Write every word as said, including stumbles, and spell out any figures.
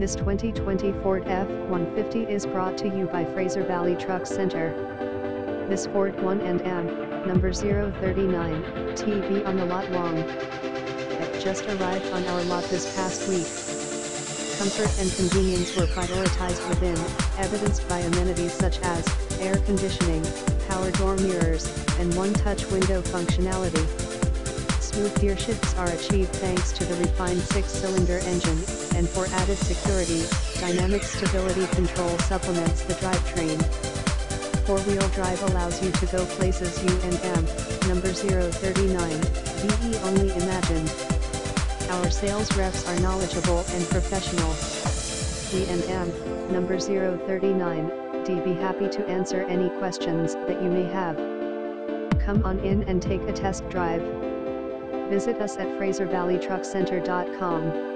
This twenty twenty Ford F one fifty is brought to you by Fraser Valley Truck Center. This Ford one and M, number zero thirty-nine, T V on the lot long. It just arrived on our lot this past week. Comfort and convenience were prioritized within, evidenced by amenities such as air conditioning, power door mirrors, and one-touch window functionality. Smooth gear shifts are achieved thanks to the refined six-cylinder engine, and for added security, dynamic stability control supplements the drivetrain. Four-wheel drive allows you to go places you and M, number zero thirty-nine, V E only imagined. Our sales reps are knowledgeable and professional. We and M, number zero thirty-nine, D B happy to answer any questions that you may have. Come on in and take a test drive. Visit us at Fraser Valley Truck Center dot com.